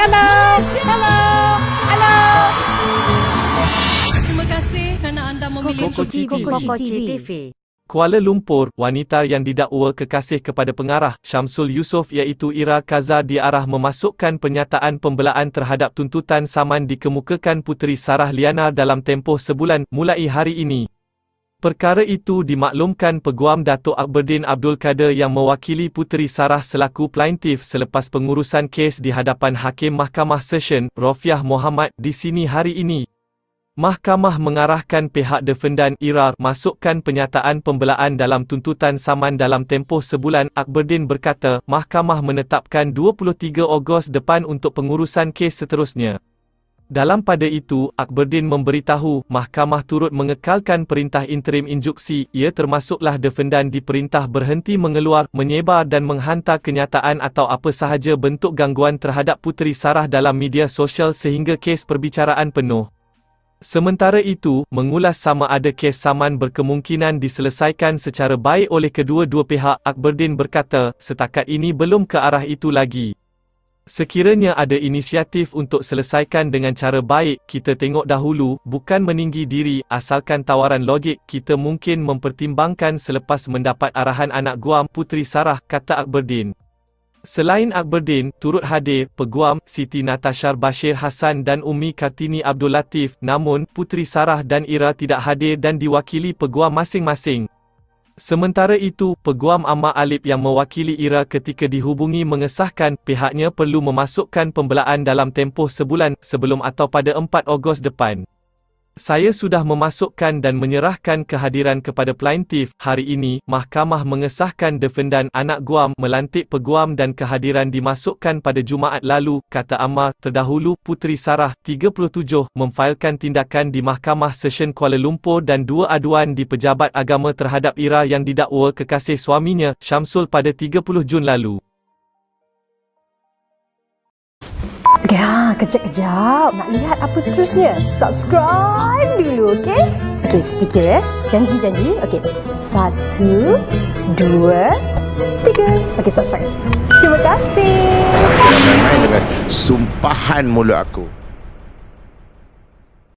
Hello, hello, hello. Terima kasih kerana anda memilih Kokoci TV. Kuala Lumpur, wanita yang didakwa kekasih kepada pengarah Shamsul Yusof iaitu Ira Kazar diarah memasukkan pernyataan pembelaan terhadap tuntutan saman dikemukakan Puteri Sarah Liana dalam tempoh sebulan mulai hari ini. Perkara itu dimaklumkan Peguam Datuk Akbardin Abdul Kader yang mewakili Puteri Sarah selaku plaintif selepas pengurusan kes di hadapan Hakim Mahkamah Session, Rofiah Mohamad, di sini hari ini. Mahkamah mengarahkan pihak defendan Ira masukkan pernyataan pembelaan dalam tuntutan saman dalam tempoh sebulan. Akbardin berkata, mahkamah menetapkan 23 Ogos depan untuk pengurusan kes seterusnya. Dalam pada itu, Akbardin memberitahu, mahkamah turut mengekalkan perintah interim injuksi. Ia termasuklah defendan diperintah berhenti mengeluar, menyebar dan menghantar kenyataan atau apa sahaja bentuk gangguan terhadap Puteri Sarah dalam media sosial sehingga kes perbicaraan penuh. Sementara itu, mengulas sama ada kes saman berkemungkinan diselesaikan secara baik oleh kedua-dua pihak, Akbardin berkata, setakat ini belum ke arah itu lagi. Sekiranya ada inisiatif untuk selesaikan dengan cara baik, kita tengok dahulu, bukan meninggi diri, asalkan tawaran logik, kita mungkin mempertimbangkan selepas mendapat arahan anak guam Puteri Sarah, kata Akbardin. Selain Akbardin, turut hadir Peguam, Siti Natasha Bashir Hassan dan Umi Kartini Abdul Latif. Namun, Puteri Sarah dan Ira tidak hadir dan diwakili Peguam masing-masing. Sementara itu, Peguam Ammar Alip yang mewakili Ira ketika dihubungi mengesahkan, pihaknya perlu memasukkan pembelaan dalam tempoh sebulan, sebelum atau pada 4 Ogos depan. Saya sudah memasukkan dan menyerahkan kehadiran kepada plaintif. Hari ini, mahkamah mengesahkan defendan anak guam melantik peguam dan kehadiran dimasukkan pada Jumaat lalu, kata Ammar. Terdahulu, Puteri Sarah, 37, memfailkan tindakan di Mahkamah Session Kuala Lumpur dan 2 aduan di Pejabat Agama terhadap Ira yang didakwa kekasih suaminya, Shamsul, pada 30 Jun lalu. Ya, kejap-kejap. Nak lihat apa seterusnya? Subscribe dulu, okey? Okey, sedikit ya. Janji-janji. Okey. 1, 2, 3. Okey, subscribe. Terima kasih. Dengan sumpahan mulut aku.